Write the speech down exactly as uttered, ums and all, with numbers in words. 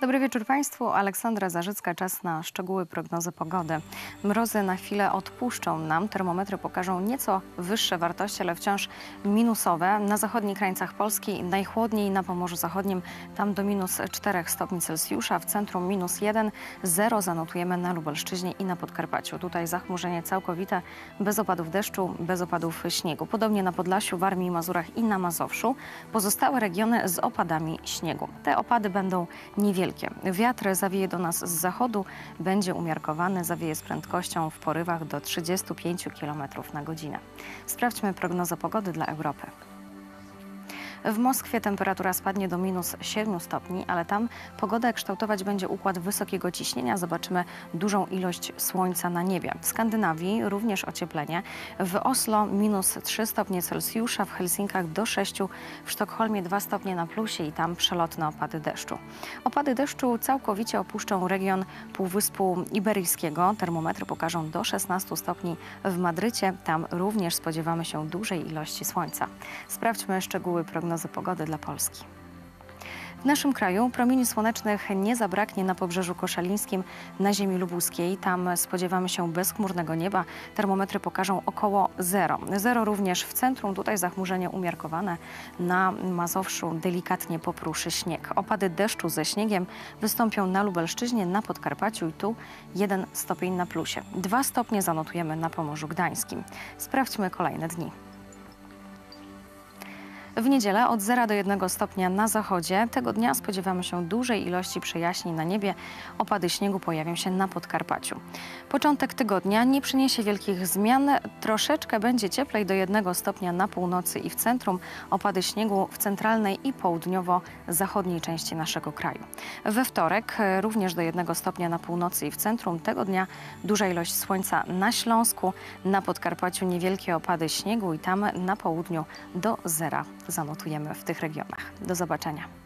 Dobry wieczór Państwu, Aleksandra Zarzycka, czas na szczegóły prognozy pogody. Mrozy na chwilę odpuszczą nam, termometry pokażą nieco wyższe wartości, ale wciąż minusowe. Na zachodnich krańcach Polski najchłodniej, na Pomorzu Zachodnim tam do minus czterech stopni Celsjusza, w centrum minus jeden, zero zanotujemy na Lubelszczyźnie i na Podkarpaciu. Tutaj zachmurzenie całkowite, bez opadów deszczu, bez opadów śniegu. Podobnie na Podlasiu, Warmii i Mazurach i na Mazowszu. Pozostałe regiony z opadami śniegu. Te opady będą niewielkie. Wiatr zawieje do nas z zachodu, będzie umiarkowany, zawieje z prędkością w porywach do trzydziestu pięciu kilometrów na godzinę. Sprawdźmy prognozę pogody dla Europy. W Moskwie temperatura spadnie do minus siedmiu stopni, ale tam pogodę kształtować będzie układ wysokiego ciśnienia. Zobaczymy dużą ilość słońca na niebie. W Skandynawii również ocieplenie. W Oslo minus trzy stopnie Celsjusza, w Helsinkach do sześciu, w Sztokholmie dwa stopnie na plusie i tam przelotne opady deszczu. Opady deszczu całkowicie opuszczą region Półwyspu Iberyjskiego. Termometry pokażą do szesnastu stopni w Madrycie. Tam również spodziewamy się dużej ilości słońca. Sprawdźmy szczegóły prognozy pogody dla Polski. W naszym kraju promieni słonecznych nie zabraknie na Pobrzeżu Koszalińskim, na ziemi lubuskiej. Tam spodziewamy się bezchmurnego nieba. Termometry pokażą około zero. Zero również w centrum. Tutaj zachmurzenie umiarkowane. Na Mazowszu delikatnie popruszy śnieg. Opady deszczu ze śniegiem wystąpią na Lubelszczyźnie, na Podkarpaciu i tu jeden stopień na plusie. Dwa stopnie zanotujemy na Pomorzu Gdańskim. Sprawdźmy kolejne dni. W niedzielę od zera do jednego stopnia na zachodzie. Tego dnia spodziewamy się dużej ilości przejaśnień na niebie. Opady śniegu pojawią się na Podkarpaciu. Początek tygodnia nie przyniesie wielkich zmian. Troszeczkę będzie cieplej, do jednego stopnia na północy i w centrum. Opady śniegu w centralnej i południowo-zachodniej części naszego kraju. We wtorek również do jednego stopnia na północy i w centrum. Tego dnia duża ilość słońca na Śląsku. Na Podkarpaciu niewielkie opady śniegu i tam na południu do zera. Zanotujemy w tych regionach. Do zobaczenia.